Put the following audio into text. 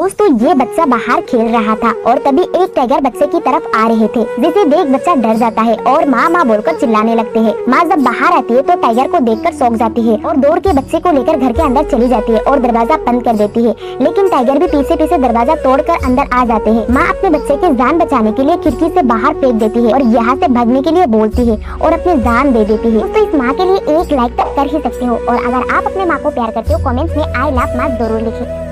दोस्तों ये बच्चा बाहर खेल रहा था और तभी एक टाइगर बच्चे की तरफ आ रहे थे, जिसे देख बच्चा डर जाता है और माँ माँ बोलकर चिल्लाने लगते हैं। माँ जब बाहर आती है तो टाइगर को देखकर सौंक जाती है और दौड़ के बच्चे को लेकर घर के अंदर चली जाती है और दरवाजा बंद कर देती है। लेकिन टाइगर भी पीछे पीछे दरवाजा तोड़ कर अंदर आ जाते हैं। माँ अपने बच्चे की जान बचाने के लिए खिड़की से बाहर फेंक देती है और यहाँ से भागने के लिए बोलती है और अपनी जान दे देती है। तो इस माँ के लिए एक लाइक तक कर ही सकते हो और अगर आप अपने माँ को प्यार करते हो कॉमेंट्स में आई लव माँ जरूर लिखे।